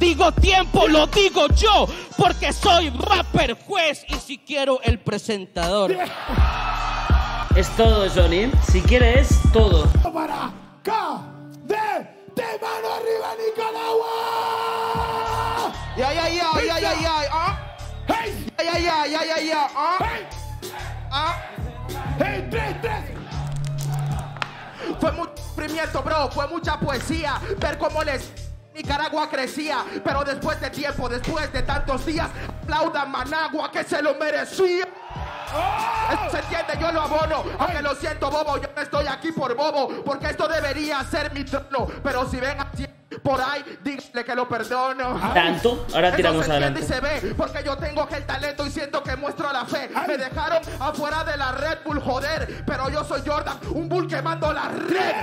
digo tiempo, lo digo yo, porque soy rapper, juez y si quiero el presentador. Es todo, Johnny. Si quieres, todo. Para KD, mano arriba, Nicaragua. Ya, ya, ya, ya, ya, ya, ah. Hey. Ya, ya, ya, ya, ya, ah. Hey. Ah. Hey, 3-3. Fue mucho sufrimiento, bro, fue mucha poesía. Ver cómo les Nicaragua crecía. Pero después de tiempo, después de tantos días, aplaudan Managua que se lo merecía. ¡Oh! Eso se entiende, yo lo abono. Aunque lo siento, bobo, yo no estoy aquí por bobo, porque esto debería ser mi trono. Pero si ven así por ahí, díganle que lo perdono. Tanto, ahora tiramos adelante. Se ve, porque yo tengo el talento y siento que muestro la fe. Ay. Me dejaron afuera de la Red Bull, joder. Pero yo soy Jordan, un Bull quemando la red.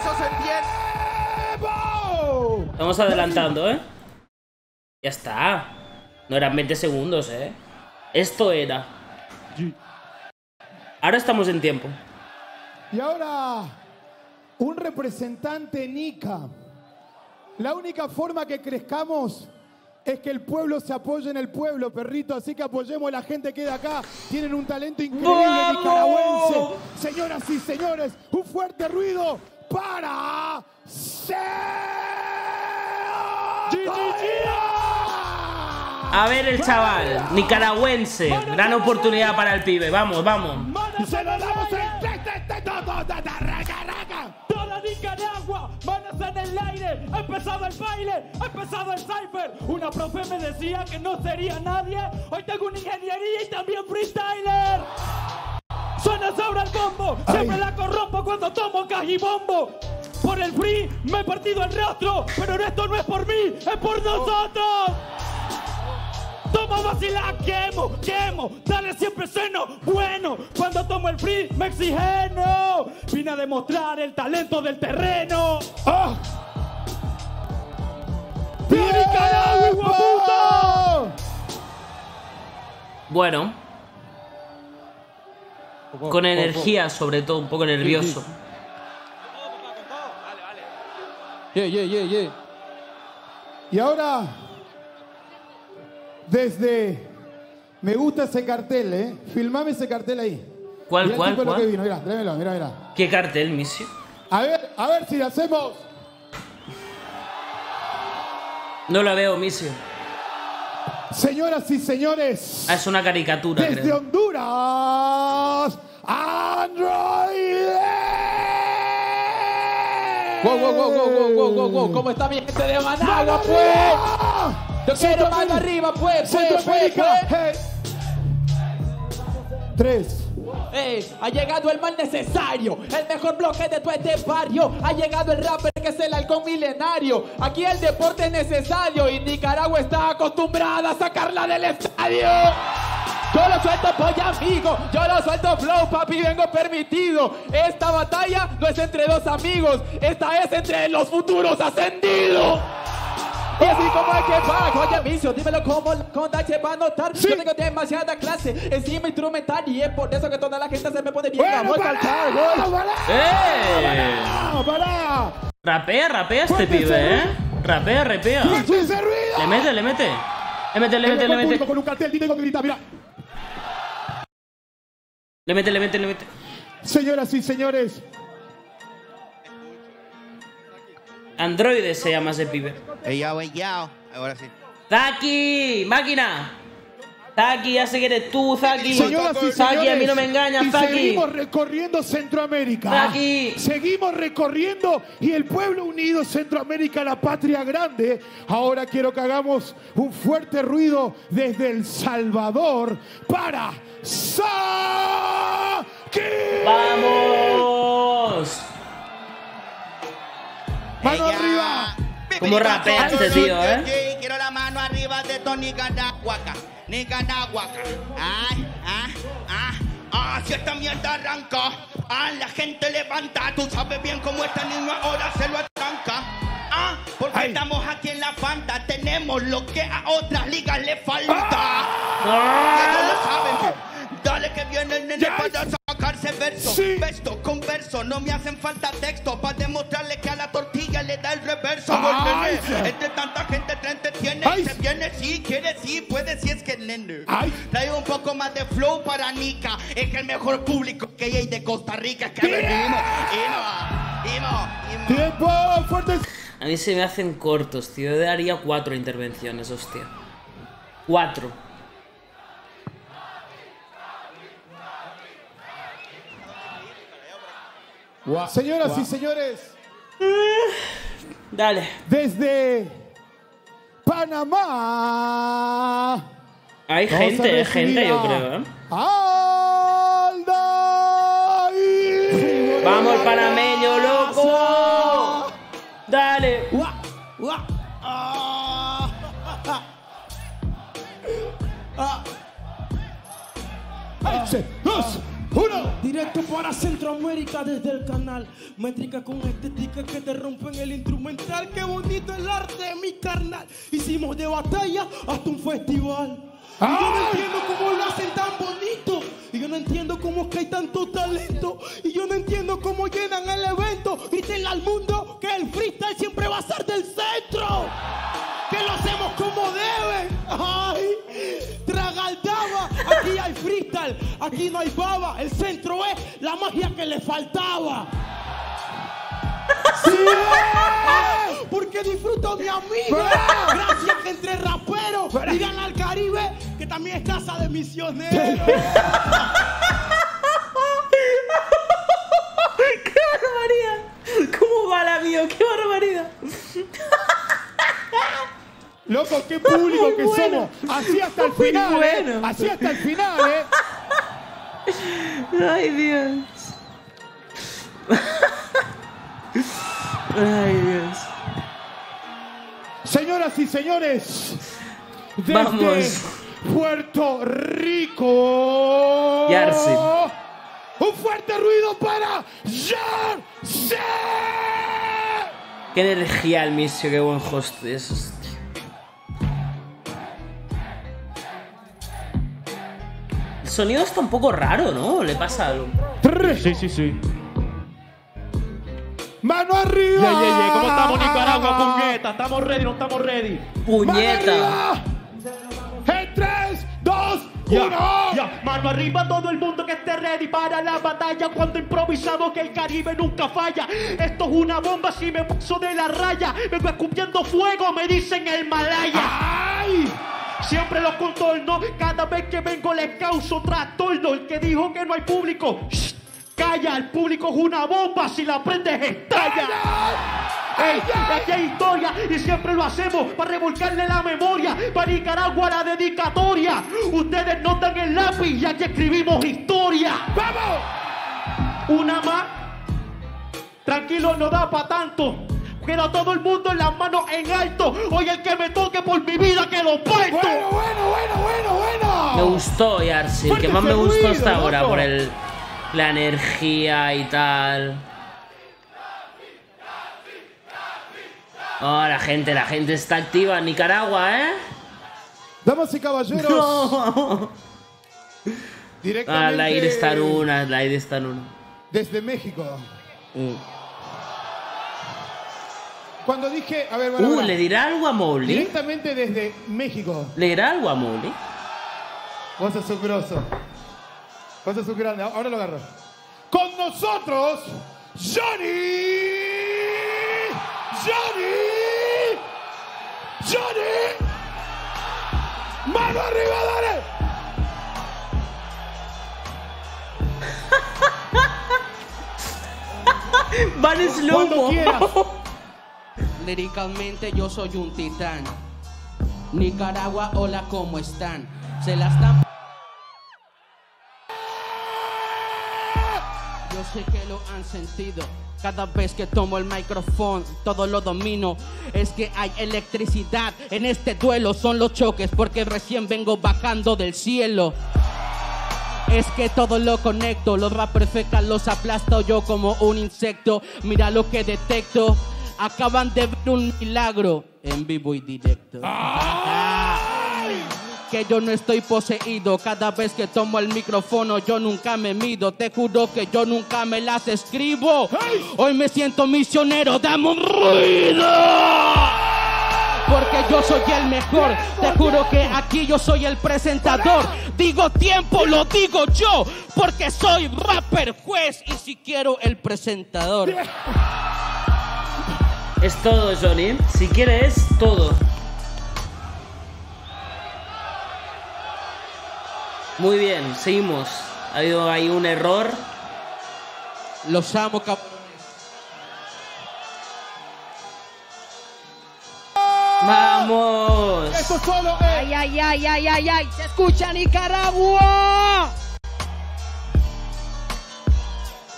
Eso se entiende. Estamos adelantando, ¿eh? Ya está. No eran 20 segundos, ¿eh? Esto era. Ahora estamos en tiempo. Y ahora, un representante nica. La única forma que crezcamos es que el pueblo se apoye en el pueblo, perrito. Así que apoyemos a la gente que de acá tienen un talento increíble. ¡Vamos! Nicaragüense. Señoras y señores, un fuerte ruido para a ver el chaval, nicaragüense. Gran oportunidad para el pibe. Vamos, vamos. Se lo damos en Nicaragua, manos en el aire, ha empezado el baile, ha empezado el cypher. Una profe me decía que no sería nadie, hoy tengo una ingeniería y también freestyler. Suena sobra el combo, siempre la corrompo cuando tomo cajibombo. Por el free me he partido el rostro, pero esto no es por mí, es por nosotros. Toma vacila, quemo, quemo, dale siempre seno, bueno. Cuando tomo el free, me exigeno. Vine a demostrar el talento del terreno. ¡Oh! ¡Nicaragua, puta! Bueno. Con energía, sobre todo, un poco nervioso. Vale, vale. Y ahora... Desde... Me gusta ese cartel, ¿eh? Filmame ese cartel ahí. ¿Cuál, cuál, cuál? Que vino. Mirá, tráemelo, mirá, mirá. ¿Qué cartel, misio? A ver si lo hacemos. No la veo, misio. Señoras y señores... Ah, es una caricatura, desde creo. Honduras... ¡Android! ¡Wow, wow, wow, wow, wow, wow, wow! ¿Cómo está mi gente de Managua, pues? Yo quiero mano arriba, pues. Tres. Ha llegado el mal necesario, el mejor bloque de todo este barrio. Ha llegado el rapper que es el halcón milenario. Aquí el deporte es necesario y Nicaragua está acostumbrada a sacarla del estadio. Yo lo suelto, pollo amigo, yo lo suelto, flow, papi, vengo permitido. Esta batalla no es entre dos amigos, esta es entre los futuros ascendidos. Y así como es que va, oye, misio, dímelo cómo la conda se va a notar. Sí. Yo tengo demasiada clase, encima instrumental, y es por eso que toda la gente se me pone bien. Bueno, ¡Para! Rapea, rapea este pibe, ¿eh? Rapea, rapea. Le mete, le mete. Le mete, le mete, le mete. Con un cartel, tengo que gritar, mira. Le mete, le mete, le mete. Señoras y señores. Android se llama ese pibe. Ahora sí. Zaqui, máquina. Zaqui, ya sé que eres tú, Zaqui. Zaqui, a mí no me engañas, Zaqui. Seguimos recorriendo Centroamérica. Zaqui. Seguimos recorriendo y el pueblo unido, Centroamérica, la patria grande. Ahora quiero que hagamos un fuerte ruido desde El Salvador para Zaqui. ¡Vamos! ¡Mano arriba! Como rapea este tío, ¿eh? Quiero la mano arriba de Tony Garaguaca. Garaguaca. Ay, ay, ay. Ah, si esta mierda arranca, ah, la gente levanta. Tú sabes bien cómo esta niña ahora se lo arranca. Ah, porque estamos aquí en la Fanta. Tenemos lo que a otras ligas le falta. Que no lo saben. Dale que vienen nene para sacarse verso. Verso con verso, no me hacen falta texto. Para demostrarle que a la tortilla le da el reverso. Entre tanta gente canica. Es el mejor público que hay de Costa Rica. Que venimos. ¡Tiempo! ¡Fuerte! A mí se me hacen cortos, tío. Yo daría 4 intervenciones, hostia. 4. Wow. Señoras y señores. Dale. Desde Panamá. Hay gente, yo creo, ¿eh? ¡Aldair! ¡Vamos, panameño, loco! ¡Dale! ¡Uno! Directo para Centroamérica desde el canal. Métrica con estética que te rompen el instrumental. ¡Qué bonito el arte de mi carnal! Hicimos de batalla hasta un festival. Y yo no entiendo cómo lo hacen tan bonito. Y yo no entiendo cómo es que hay tanto talento. Y yo no entiendo cómo llenan el evento. Grítenle al mundo que el freestyle siempre va a ser del centro. Que lo hacemos como deben. ¡Ay! Tragaldaba. Aquí hay freestyle. Aquí no hay baba. El centro es la magia que le faltaba. ¡Sí! Porque disfruto de amigos. Gracias que entre raperos digan al Caribe que también es casa de misioneros. ¡Qué barbaridad! ¿Cómo va la mía? ¡Qué barbaridad! Loco, qué público que somos. Así hasta el final. Así hasta el final, Ay, Dios. Ay, Dios. Señoras y señores, desde Puerto Rico. Yarse. Un fuerte ruido para Yarse. Qué energía el misio, qué buen host es. El sonido está un poco raro, ¿no? Le pasa algo. Sí, sí, sí. ¡Mano arriba! ¿Cómo estamos, Nicaragua, puñeta? ¿Estamos ready? ¿No estamos ready? ¡Puñeta! ¡En 3, 2, 1! ¡Mano arriba todo el mundo que esté ready para la batalla! Cuando improvisamos que el Caribe nunca falla. Esto es una bomba, si me paso de la raya. Me voy escupiendo fuego, me dicen el Malaya. ¡Ay! Siempre los contorno, cada vez que vengo les causo trastorno. El que dijo que no hay público... Calla, el público es una bomba, si la prendes estalla. ¡Ey! Aquí hay historia y siempre lo hacemos para revolcarle la memoria. Para Nicaragua la dedicatoria. Ustedes notan el lápiz y aquí escribimos historia. ¡Vamos! Una más. Tranquilo, no da para tanto. Queda todo el mundo en las manos en alto. Hoy el que me toque por mi vida que lo puesto. Bueno. Me gustó, Yarsi. El que más me gustó hasta ahora por el... La energía y tal. Oh, la gente está activa en Nicaragua, ¿eh? Damas y caballeros. No. Directamente. Ah, la aire está en una, la aire está en una. Desde México. Cuando dije, a ver, bueno, le dirá algo a Mowgli. Directamente desde México. Le dirá algo a Mowgli. Vos sos un grosso. Ahora lo agarro. Con nosotros, Johnny. ¡Mano arriba, dale! Van en slow-mo. Líricamente yo soy un titán. Nicaragua, hola, ¿cómo están? Se la están... Yo sé que lo han sentido. Cada vez que tomo el micrófono, todo lo domino. Es que hay electricidad en este duelo. Son los choques porque recién vengo bajando del cielo. Es que todo lo conecto. Los rappers fecas los aplasto yo como un insecto. Mira lo que detecto. Acaban de ver un milagro en vivo y directo. Que yo no estoy poseído. Cada vez que tomo el micrófono yo nunca me mido. Te juro que yo nunca me las escribo. Hoy me siento misionero. ¡Dame un ruido! porque yo soy el mejor. Te juro que aquí yo soy el presentador. Digo tiempo, lo digo yo, porque soy rapper, juez y si quiero el presentador. Es todo, Johnny. Si quieres, todo. Muy bien, seguimos. Ha habido ahí un error. Los amo, cabrones. ¡Vamos! ¡Eso solo es! ¡Ay, ay, ay, ay, ay, ay! ¡Se escucha Nicaragua!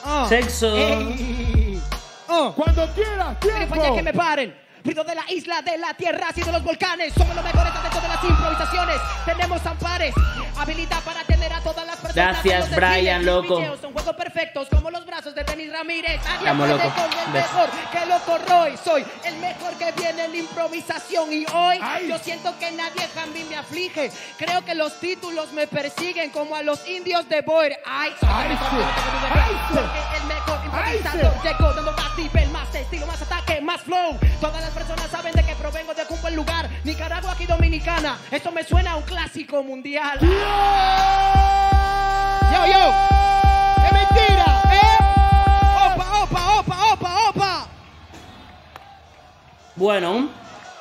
Oh. ¡Sexo! Oh. ¡Cuando quieras, tiempo! ¡Vaya que me paren! Ruido de la isla, de la tierra, así de los volcanes. Somos los mejores dentro de las improvisaciones. Tenemos ampares, habilidad para tener a todas las personas. Gracias, Brian, loco. Son juegos perfectos, como los brazos de Denis Ramírez. Estamos locos. El mejor que loco Roy. Soy el mejor que viene en improvisación. Y hoy yo siento que nadie jamás me aflige. Creo que los títulos me persiguen como a los indios de Boyer. Ay, el mejor improvisador llegó dando más nivel, más estilo, más ataque, más flow. Todas las personas saben de que provengo de un buen lugar, Nicaragua aquí dominicana. Esto me suena a un clásico mundial. Yo, yo, es mentira, ¿eh? Opa, opa, opa, opa, opa. Bueno,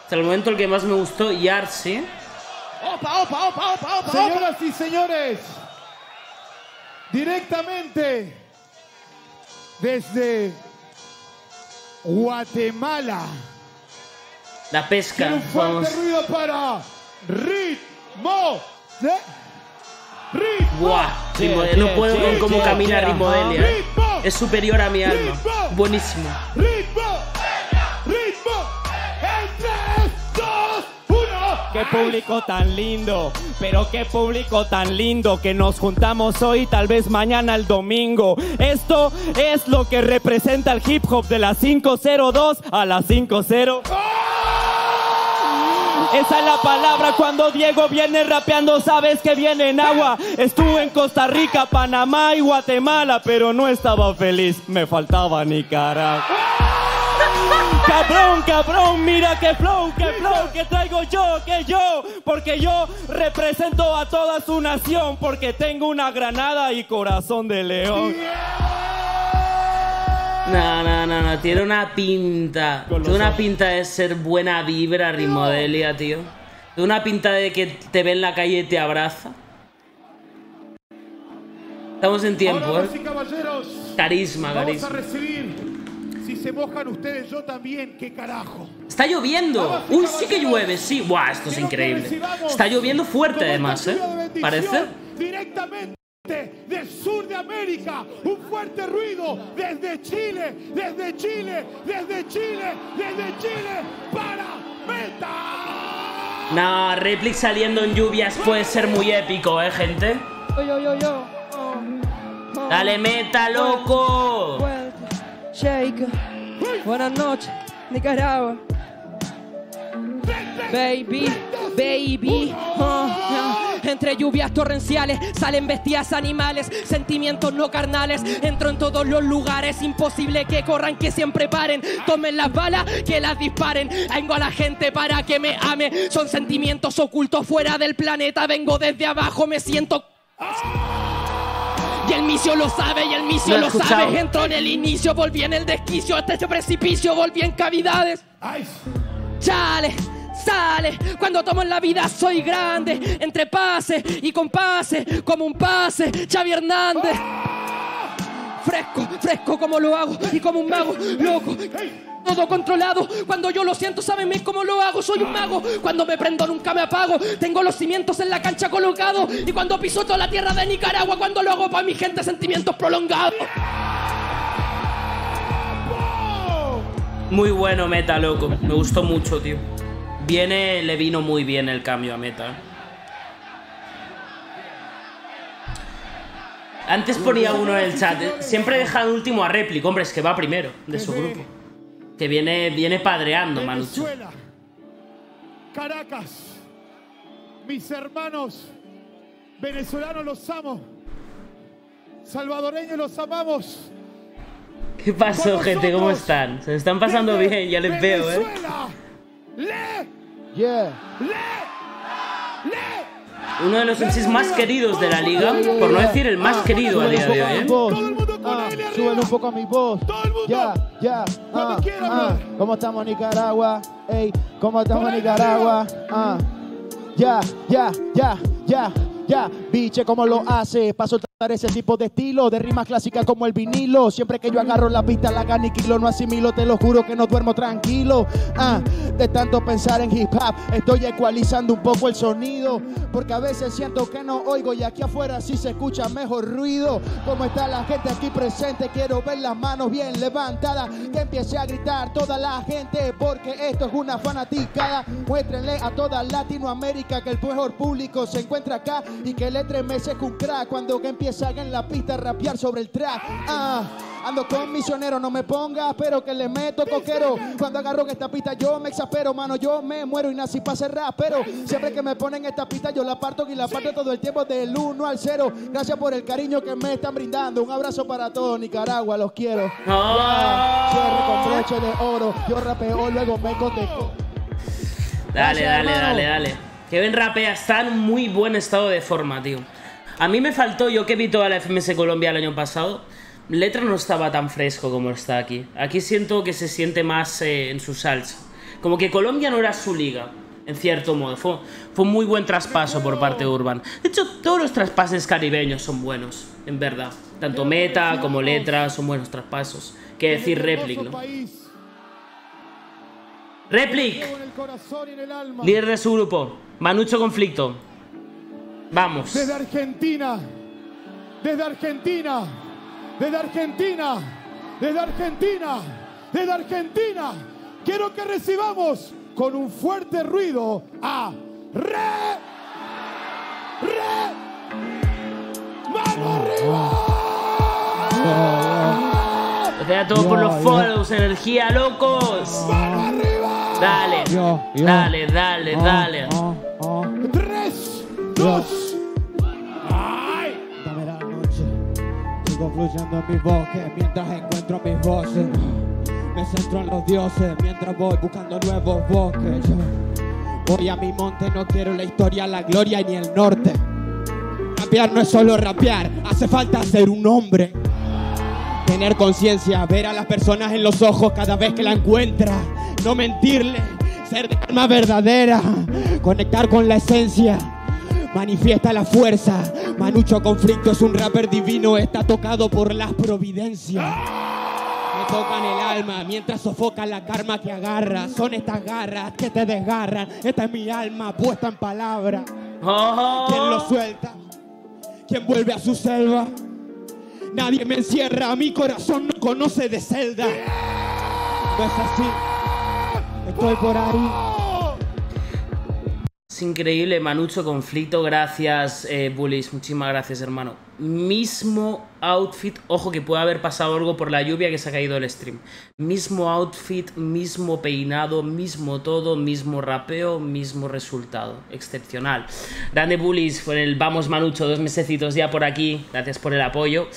hasta el momento el que más me gustó, Yarsi. Opa, opa, opa, opa, opa. Señoras y señores, directamente desde Guatemala. La pesca. Quiero un fuerte ruido para Ritmo de... no puedo con cómo camina Ritmo Delia. Es superior a mi alma. Buenísimo. Ritmo, Ritmo. En 3, 2, 1. Qué público tan lindo. Pero qué público tan lindo, que nos juntamos hoy, tal vez mañana el domingo. Esto es lo que representa el hip hop de las 502 a las 50. Esa es la palabra. Cuando Diego viene rapeando, sabes que viene en agua. Estuve en Costa Rica, Panamá y Guatemala, pero no estaba feliz. Me faltaba Nicaragua. Cabrón, cabrón, mira qué flow que traigo yo, que yo. Porque yo represento a toda su nación, porque tengo una granada y corazón de león. No, no, no, no, tiene una pinta. Tiene una pinta de ser buena vibra, Ritmo Delia, tío. Tiene una pinta de que te ve en la calle y te abraza. Estamos en tiempo, ahora, ¿eh? Sí, caballeros, carisma, vamos a recibir. Si se mojan ustedes, yo también, qué carajo. Está lloviendo. Ahora, sí, uy, sí que llueve, sí. Buah, esto es increíble. Está lloviendo fuerte, además, ¿eh? Parece. Directamente del sur de América, un fuerte ruido desde Chile, desde Chile, desde Chile, desde Chile para Meta. No, Replik saliendo en lluvias puede ser muy épico, gente. Dale, Meta, loco. Buenas noches, Nicaragua. Baby, baby, entre lluvias torrenciales salen bestias animales, sentimientos no carnales. Entro en todos los lugares, imposible que corran, que siempre paren. Tomen las balas, que las disparen. Vengo a la gente para que me ame. Son sentimientos ocultos fuera del planeta. Vengo desde abajo, me siento... Y el misio lo sabe, y el misio lo sabe. Entro en el inicio, volví en el desquicio. Hasta este precipicio, volví en cavidades. Chale, sale, cuando tomo en la vida soy grande, entre pases y compases, como un pase, Xavi Hernández. Fresco, fresco como lo hago y como un mago, loco, todo controlado. Cuando yo lo siento, saben bien cómo lo hago, soy un mago. Cuando me prendo nunca me apago, tengo los cimientos en la cancha colocados. Y cuando piso toda la tierra de Nicaragua, cuando lo hago para mi gente, sentimientos prolongados. Muy bueno Meta, loco. Me gustó mucho, tío. Viene, le vino muy bien el cambio a Meta. Antes ponía uno en el chat. Siempre deja el último a Replik. Hombre, es que va primero de su grupo. Que viene padreando, Manucho. Caracas. Mis hermanos venezolanos, los amo. Salvadoreños, los amamos. ¿Qué pasó, gente? ¿Cómo están? Se están pasando bien, ya les veo, ¿eh? Yeah. Uno de los MCs más queridos de la liga, por no decir el más querido a día de hoy. Suben un poco a mi voz. Ya, ya. ¿Cómo estamos en Nicaragua? Ey, ¿cómo estamos en Nicaragua? Ya, ya, ya, ya. Ya, biche, ¿cómo lo hace? Pa' soltar ese tipo de estilo, de rimas clásicas como el vinilo. Siempre que yo agarro la pista, la ganiquilo, no asimilo. Te lo juro que no duermo tranquilo. De tanto pensar en hip hop, estoy ecualizando un poco el sonido. Porque a veces siento que no oigo y aquí afuera sí se escucha mejor ruido. Como está la gente aquí presente, quiero ver las manos bien levantadas. Que empiece a gritar toda la gente, porque esto es una fanaticada. Muéstrenle a toda Latinoamérica que el mejor público se encuentra acá. Y que le tremece un crack cuando que empieza en la pista a rapear sobre el track. Ando con misionero, no me pongas, pero que le meto coquero. Cuando agarro esta pista yo me exaspero, mano, yo me muero y nací para ser rapero. Siempre que me ponen esta pista yo la parto y la parto todo el tiempo del 1 al 0. Gracias por el cariño que me están brindando. Un abrazo para todos, Nicaragua, los quiero. Cierro con broche de oro, yo rapeo, luego me cotejo. Dale, dale, dale, dale. Que ven rapea, está en muy buen estado de forma, tío. A mí me faltó, yo que vi toda la FMS Colombia el año pasado, Letra no estaba tan fresco como está aquí. Aquí siento que se siente más en su salsa. Como que Colombia no era su liga, en cierto modo. Fue un muy buen traspaso por parte de Urban. De hecho, todos los traspases caribeños son buenos, en verdad. Tanto Meta como Letra son buenos traspasos. Que decir Replik, ¿no? Replik, líder de su grupo, Manucho Conflicto. Vamos. Desde Argentina, desde Argentina, desde Argentina, desde Argentina, desde Argentina. Quiero que recibamos con un fuerte ruido a ¡Mano arriba! Lo queda todo por los follows, energía, locos. ¡Mano arriba! Dale, dale, dale, dale. 3, 2. ¡Ay! Dame la noche. Sigo fluyendo en mis bosques mientras encuentro mis voces. Me centro en los dioses mientras voy buscando nuevos bosques. Voy a mi monte, no quiero la historia, la gloria ni el norte. Rapear no es solo rapear, hace falta ser un hombre. Tener conciencia, ver a las personas en los ojos cada vez que la encuentras. No mentirle, ser de alma verdadera, conectar con la esencia, manifiesta la fuerza. Manucho Conflicto es un rapper divino, está tocado por las providencias. Me tocan el alma mientras sofocan la karma que agarra. Son estas garras que te desgarran, esta es mi alma puesta en palabra. ¿Quién lo suelta? ¿Quién vuelve a su selva? Nadie me encierra, mi corazón no conoce de celda. No es así. Estoy por ahí. Es increíble, Manucho Conflicto. Gracias, Bulliish. Muchísimas gracias, hermano. Mismo outfit. Ojo que puede haber pasado algo por la lluvia que se ha caído el stream. Mismo outfit, mismo peinado, mismo todo, mismo rapeo, mismo resultado. Excepcional. Grande Bulliish, por el vamos Manucho, 2 mesecitos ya por aquí. Gracias por el apoyo.